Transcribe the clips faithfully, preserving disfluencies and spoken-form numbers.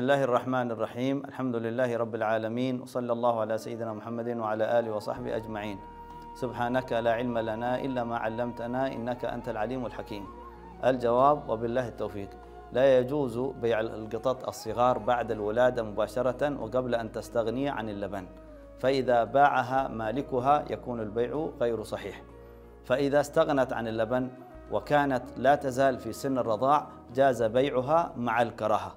الله الرحمن الرحيم. الحمد لله رب العالمين، وصلى الله على سيدنا محمد وعلى آله وصحبه أجمعين. سبحانك لا علم لنا إلا ما علمتنا إنك أنت العليم الحكيم. الجواب وبالله التوفيق. لا يجوز بيع القطط الصغار بعد الولادة مباشرة وقبل أن تستغني عن اللبن، فإذا باعها مالكها يكون البيع غير صحيح. فإذا استغنت عن اللبن وكانت لا تزال في سن الرضاع جاز بيعها مع الكراهة،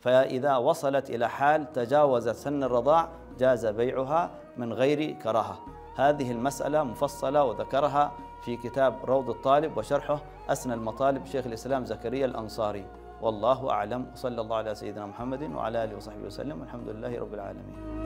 فإذا وصلت إلى حال تجاوزت سن الرضاع جاز بيعها من غير كراهة. هذه المسألة مفصلة وذكرها في كتاب روض الطالب وشرحه أسنى المطالب شيخ الإسلام زكريا الأنصاري. والله أعلم، وصلى الله على سيدنا محمد وعلى آله وصحبه وسلم، والحمد لله رب العالمين.